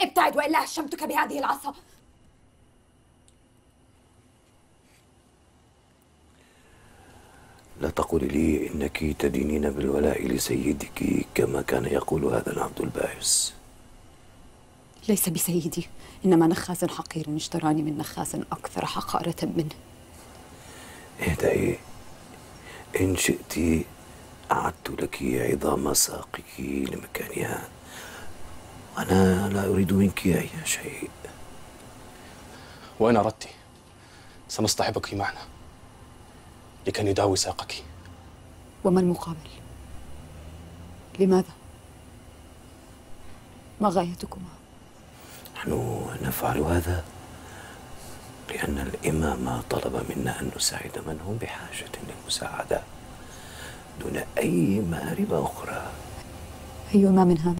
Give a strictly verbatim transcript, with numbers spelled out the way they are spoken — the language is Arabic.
ابتعد وإلا هشمتك بهذه العصا. لا تقولي لي إنك تدينين بالولاء لسيدك كما كان يقول هذا العبد البائس. ليس بسيدي، إنما نخاس حقير اشتراني من نخاس أكثر حقارة منه. اهدئي، إن شئت أعدت لك عظام ساقك لمكانها، وأنا لا أريد منك أي شيء. وإن أردت سنصطحبك معنا لكي نداوي ساقك. وما المقابل؟ لماذا؟ ما غايتكما؟ نحن نفعل هذا لأن الإمام طلب منا أن نساعد من هم بحاجة للمساعدة دون أي مآرب أخرى. أي إمام هذا؟